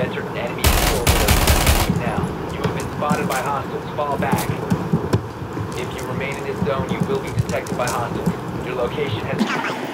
entered an enemy orbital. Now, you have been spotted by hostiles. Fall back. If you remain in this zone, you will be detected by hostiles. Your location has...